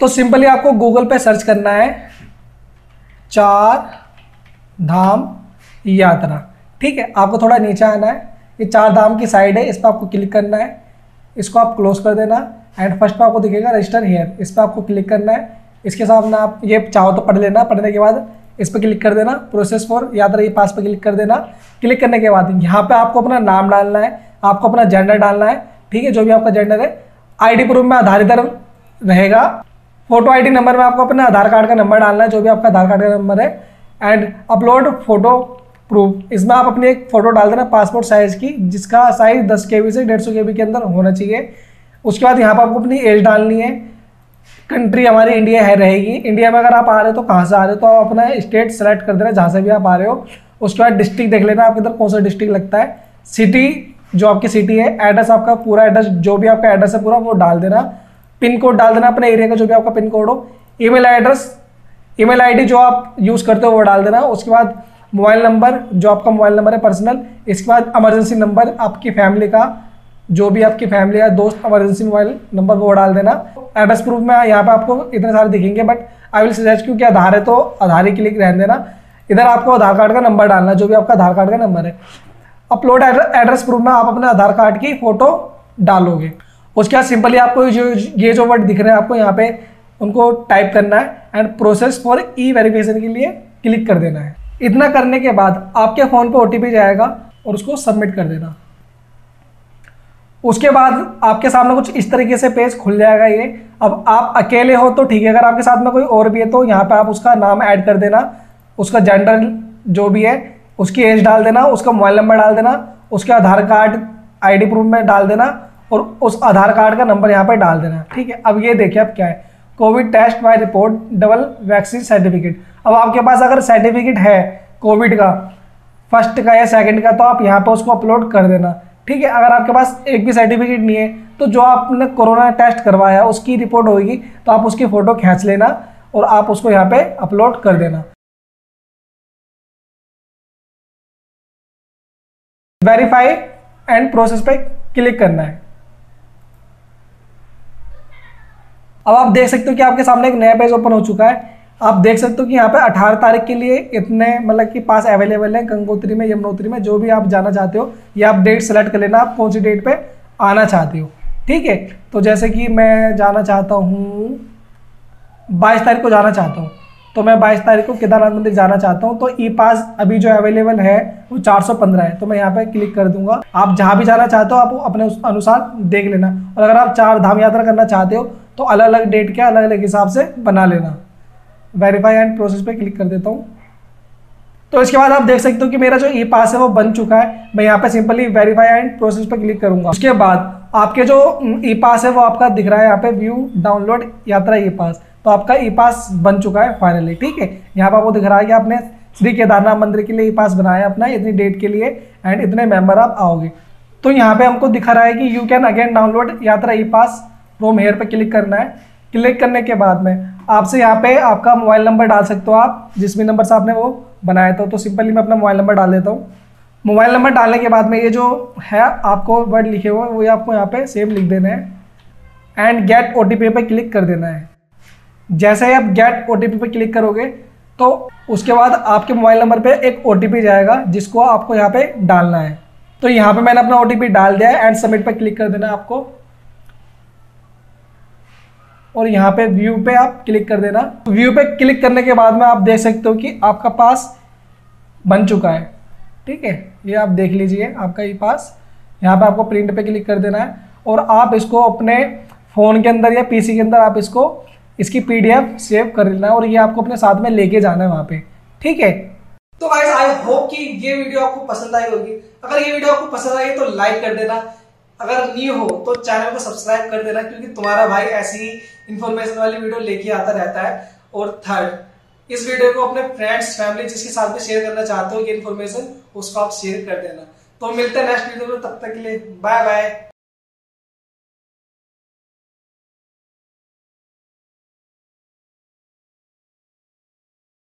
तो सिंपली आपको गूगल पे सर्च करना है चार धाम यात्रा, ठीक है। आपको थोड़ा नीचे आना है, ये चार धाम की साइड है, इस पर आपको क्लिक करना है, इसको आप क्लोज कर देना एंड फर्स्ट पर आपको दिखेगा रजिस्टर हेयर, इस पर आपको क्लिक करना है। इसके सामने आप ये चाहो तो पढ़ लेना, पढ़ने के बाद इस पर क्लिक कर देना, प्रोसेस फॉर यात्रा ये पास पर क्लिक कर देना। क्लिक करने के बाद यहाँ पे आपको अपना नाम डालना है, आपको अपना जेंडर डालना है, ठीक है, जो भी आपका जेंडर है। आईडी प्रूफ में आधारित रहेगा, फोटो आईडी नंबर में आपको अपना आधार कार्ड का नंबर डालना है, जो भी आपका आधार कार्ड का नंबर है। एंड अपलोड फोटो प्रूफ, इसमें आप अपनी एक फ़ोटो डाल देना पासपोर्ट साइज़ की, जिसका साइज़ 10 KB से 150 KB के अंदर होना चाहिए। उसके बाद यहाँ पर आपको अपनी एज डालनी है, कंट्री हमारी इंडिया है रहेगी, इंडिया में अगर आप आ रहे हो तो कहाँ से आ रहे हो, तो आप अपना स्टेट सेलेक्ट कर देना जहाँ से भी आप आ रहे हो। उसके बाद डिस्ट्रिक्ट देख लेना आपके इधर कौन सा डिस्ट्रिक्ट लगता है, सिटी जो आपकी सिटी है, एड्रेस आपका पूरा एड्रेस जो भी आपका एड्रेस है पूरा वो डाल देना, पिन कोड डाल देना अपने एरिया का जो भी आपका पिन कोड हो, ईमेल एड्रेस ईमेल आईडी जो आप यूज़ करते हो वो डाल देना। उसके बाद मोबाइल नंबर जो आपका मोबाइल नंबर है पर्सनल, इसके बाद इमरजेंसी नंबर आपकी फैमिली का, जो भी आपकी फैमिली या दोस्त इमरजेंसी मोबाइल नंबर वो डाल देना। एड्रेस प्रूफ में यहाँ पे आपको इतने सारे दिखेंगे, बट आई विल सजेस्ट क्योंकि आधार है तो आधार ही क्लिक रहने देना। इधर आपको आधार कार्ड का नंबर डालना, जो भी आपका आधार कार्ड का नंबर है। अपलोड एड्रेस प्रूफ में आप अपने आधार कार्ड की फ़ोटो डालोगे। उसके बाद सिंपली आपको ये जो वर्ड दिख रहे हैं आपको यहाँ पे उनको टाइप करना है and process for e verification के लिए क्लिक कर देना है। इतना करने के बाद आपके फ़ोन पर OTP जाएगा और उसको सबमिट कर देना। उसके बाद आपके सामने कुछ इस तरीके से पेज खुल जाएगा ये। अब आप अकेले हो तो ठीक है, अगर आपके साथ में कोई और भी है तो यहाँ पे आप उसका नाम ऐड कर देना, उसका जेंडर जो भी है, उसकी एज डाल देना, उसका मोबाइल नंबर डाल देना, उसके आधार कार्ड आईडी प्रूफ में डाल देना और उस आधार कार्ड का नंबर यहाँ पर डाल देना, ठीक है। अब ये देखिए अब क्या है, Covid test by report double vaccine certificate. अब आपके पास अगर सर्टिफिकेट है कोविड का फर्स्ट का या सेकेंड का तो आप यहाँ पर उसको अपलोड कर देना, ठीक है। अगर आपके पास एक भी सर्टिफिकेट नहीं है तो जो आपने कोरोना टेस्ट करवाया उसकी रिपोर्ट होगी तो आप उसकी फ़ोटो खींच लेना और आप उसको यहाँ पे अपलोड कर देना। वेरीफाई एंड प्रोसेस पे क्लिक करना है। अब आप देख सकते हो कि आपके सामने एक नया पेज ओपन हो चुका है। आप देख सकते हो कि यहाँ पे 18 तारीख के लिए इतने मतलब कि पास अवेलेबल है गंगोत्री में, यमुनोत्री में, जो भी आप जाना चाहते हो। ये आप डेट सेलेक्ट कर लेना, आप कौन सी डेट पे आना चाहते हो, ठीक है। तो जैसे कि मैं जाना चाहता हूँ 22 तारीख को जाना चाहता हूँ, तो मैं 22 तारीख को केदारनाथ मंदिर जाना चाहता हूँ। तो ई पास अभी जो अवेलेबल है वो 415 है, तो मैं यहाँ पे क्लिक कर दूंगा। आप जहाँ भी जाना चाहते हो आप अपने अनुसार देख लेना। और अगर आप चार धाम यात्रा करना चाहते हो तो अलग अलग डेट के अलग अलग हिसाब से बना लेना। वेरीफाई एंड प्रोसेस पे क्लिक कर देता हूँ। तो इसके बाद आप देख सकते हो कि मेरा जो ई पास है वो बन चुका है। मैं यहाँ पे सिंपली वेरीफाई एंड प्रोसेस पे क्लिक करूँगा। उसके बाद आपके जो ई पास है वो आपका दिख रहा है यहाँ पे, व्यू डाउनलोड यात्रा ई पास। तो आपका ई पास बन चुका है फाइनली, ठीक है। यहाँ पर आपको दिख रहा है कि आपने श्री केदारनाथ मंदिर के लिए ई पास बनाया अपना, इतनी डेट के लिए एंड इतने मेम्बर आप आओगे। तो यहाँ पर हमको दिखा रहा है कि यू कैन अगेन डाउनलोड यात्रा ई पास फ्रॉम हियर पर क्लिक करना है। क्लिक करने के बाद में आपसे यहाँ पे आपका मोबाइल नंबर डाल सकते हो आप, जिस भी नंबर से आपने वो बनाया था। तो सिंपली मैं अपना मोबाइल नंबर डाल देता हूँ। मोबाइल नंबर डालने के बाद में ये जो है आपको वर्ड लिखे हुए वो आपको यहाँ पे सेम लिख देना है एंड गेट OTP पे क्लिक कर देना है। जैसे ही आप गेट OTP पे क्लिक करोगे तो उसके बाद आपके मोबाइल नंबर पर एक OTP जाएगा जिसको आपको यहाँ पे डालना है। तो यहाँ पर मैंने अपना OTP डाल दिया है एंड सबमिट पर क्लिक कर देना आपको। और यहाँ पे व्यू पे आप क्लिक कर देना। व्यू पे क्लिक करने के बाद में आप देख सकते हो कि आपका पास बन चुका है, ठीक है। ये आप देख लीजिए आपका ये पास। यहाँ पे आपको प्रिंट पे क्लिक कर देना है और आप इसको अपने फ़ोन के अंदर या PC के अंदर आप इसको इसकी PDF सेव कर लेना और ये आपको अपने साथ में लेके जाना है वहाँ पे, ठीक है। तो गाइस आई होप कि ये वीडियो आपको पसंद आई होगी। अगर ये वीडियो आपको पसंद आई तो लाइक कर देना, अगर न्यू हो तो चैनल को सब्सक्राइब कर देना, क्योंकि तुम्हारा भाई ऐसी ही इन्फॉर्मेशन वाली वीडियो लेके आता रहता है। और थर्ड, इस वीडियो को अपने फ्रेंड्स फैमिली जिसके साथ में शेयर करना चाहते हो ये इन्फॉर्मेशन, उसको आप शेयर कर देना। तो मिलते हैं नेक्स्ट वीडियो में, तब तक के लिए बाय बाय।